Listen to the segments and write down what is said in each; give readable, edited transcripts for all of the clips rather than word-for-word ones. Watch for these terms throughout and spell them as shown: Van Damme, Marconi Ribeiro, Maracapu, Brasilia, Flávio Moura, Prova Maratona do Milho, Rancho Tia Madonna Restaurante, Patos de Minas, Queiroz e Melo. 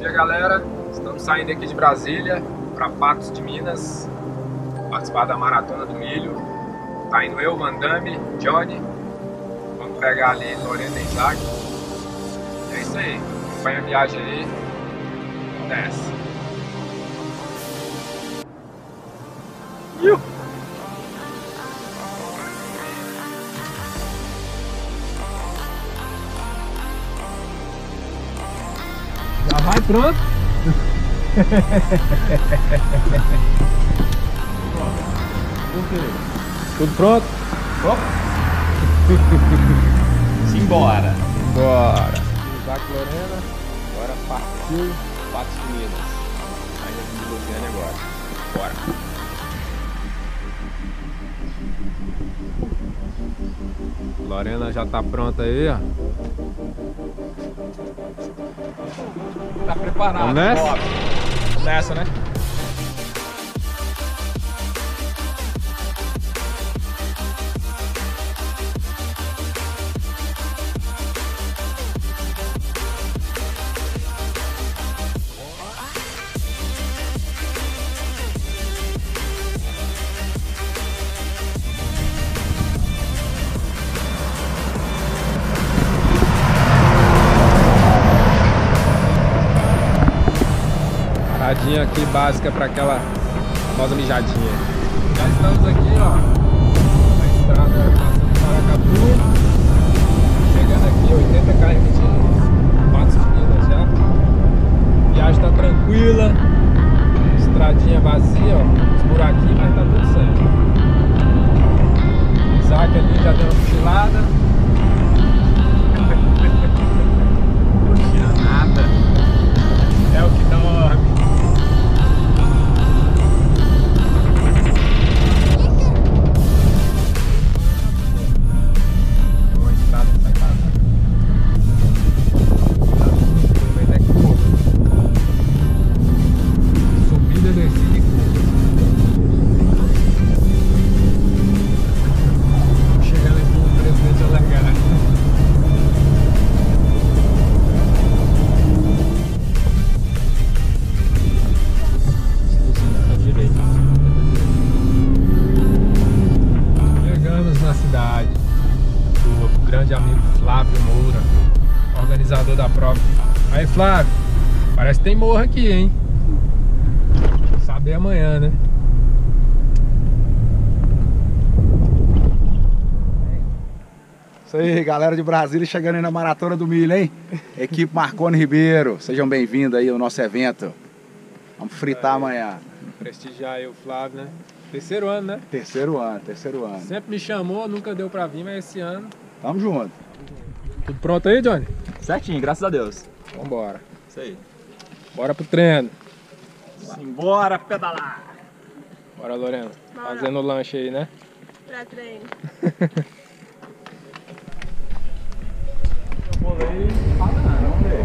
Bom dia, galera, estamos saindo aqui de Brasília para Patos de Minas participar da Maratona do Milho. Tá indo eu, Van Damme, Johnny, vamos pegar ali Lorena e Isaac. É isso aí, acompanha a viagem aí, desce. Iu! Vai pronto. Tudo pronto? Pronto. Simbora. Bora. Isaac Lorena, agora partiu Patos de Minas. Sai daqui de Luciane agora. Bora. Lorena já tá pronta aí, ó. Tá preparado, vamos nessa? Bob. Vamos nessa, né? Paradinha aqui básica para aquela famosa mijadinha. Já estamos aqui, ó, na estrada de Maracapu, chegando aqui 80 km de Patos de Minas já. A viagem tá tranquila, estradinha vazia, ó, os buraquinhos, mas tá tudo certo. Isaac ali já deu uma cochilada. Flávio Moura, organizador da prova. Aí, Flávio, parece que tem morro aqui, hein? Vou saber amanhã, né? Isso aí, galera de Brasília chegando aí na Maratona do Milho, hein? Equipe Marconi Ribeiro, sejam bem-vindos aí ao nosso evento. Vamos fritar amanhã. Prestigiar aí o Flávio, né? Terceiro ano, né? Terceiro ano. Sempre me chamou, nunca deu pra vir, mas esse ano... Tamo junto. Tudo pronto aí, Johnny? Certinho, graças a Deus. Vambora. Isso aí. Bora pro treino. Simbora pedalar. Bora, Lorena. Bora. Fazendo o lanche aí, né? Pra treino. Eu vou aí, vamos ver.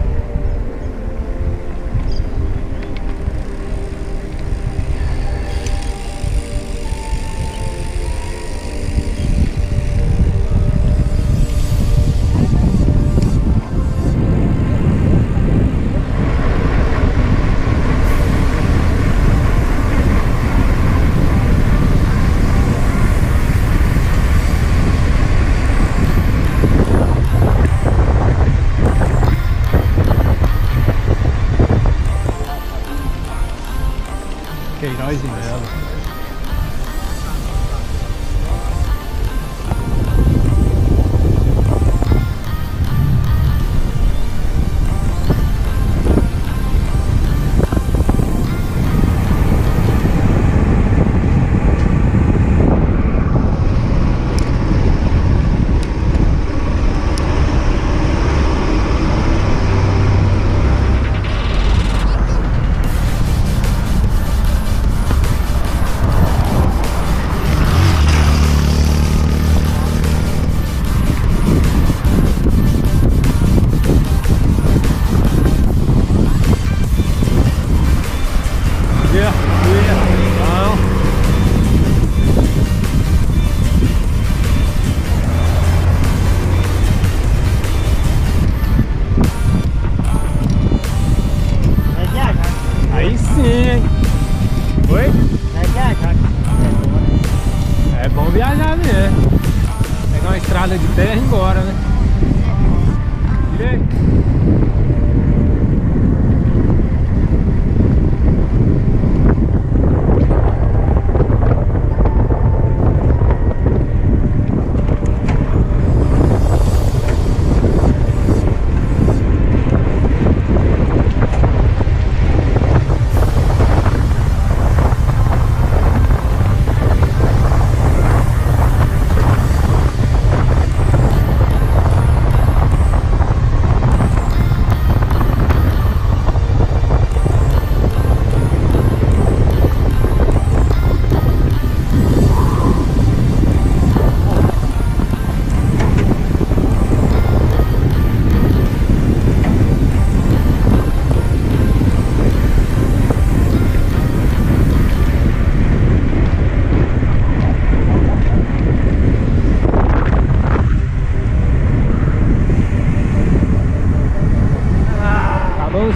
Queiroz e Melo.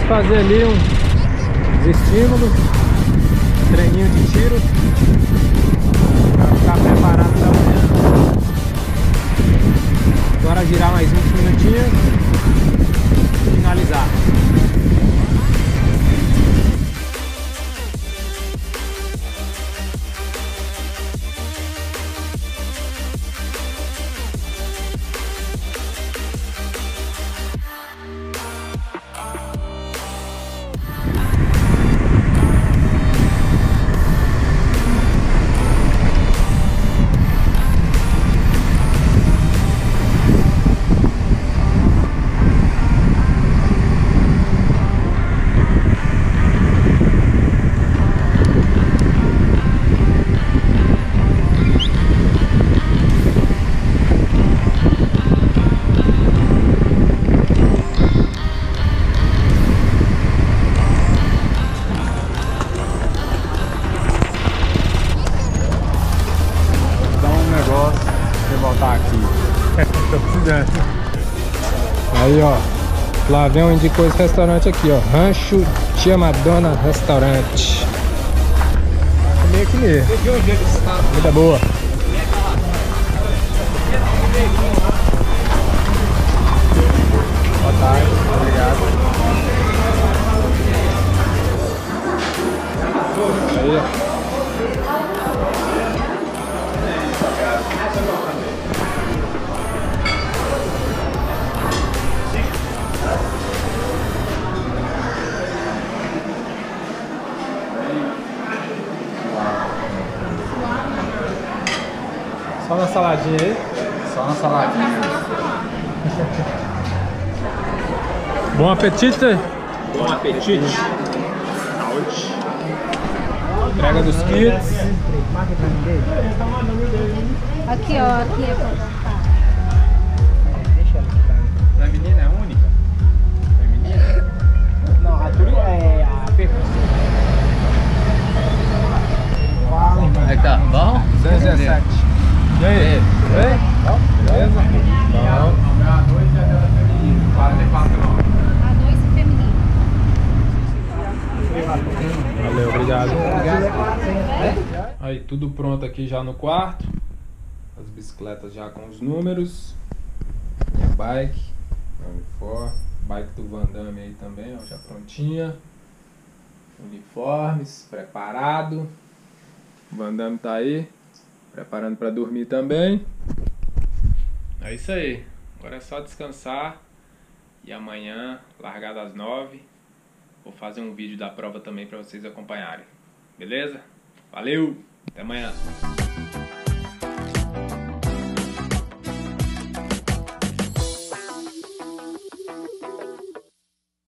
fazer ali um desestímulo, treininho de tiro, pra ficar preparado pra amanhã. Agora girar mais 20 minutinhos e finalizar. Aí ó, Flavião indicou esse restaurante aqui ó, Rancho Tia Madonna Restaurante. Comer aqui mesmo. Muito boa. Boa tarde, obrigado. Aí ó. Só na saladinha aí? Só na saladinha. Bom apetite! Bom apetite! Saúde! Entrega dos kits. Aqui ó, aqui é pra gostar. Deixa ela aqui pra mim. Pra menina é única? Pra menina? Não, a Turi é a percussão. Aí tá bom? 217. E aí? Beleza? Bom. Valeu, obrigado. Aí, tudo pronto aqui já no quarto. As bicicletas já com os números. Minha bike. Uniforme. Bike do Van Damme aí também, ó, já prontinha. Uniformes, preparado. O Van Damme tá aí. Preparando para dormir também. É isso aí. Agora é só descansar. E amanhã, largada às 9h. Vou fazer um vídeo da prova também para vocês acompanharem. Beleza? Valeu! Até amanhã!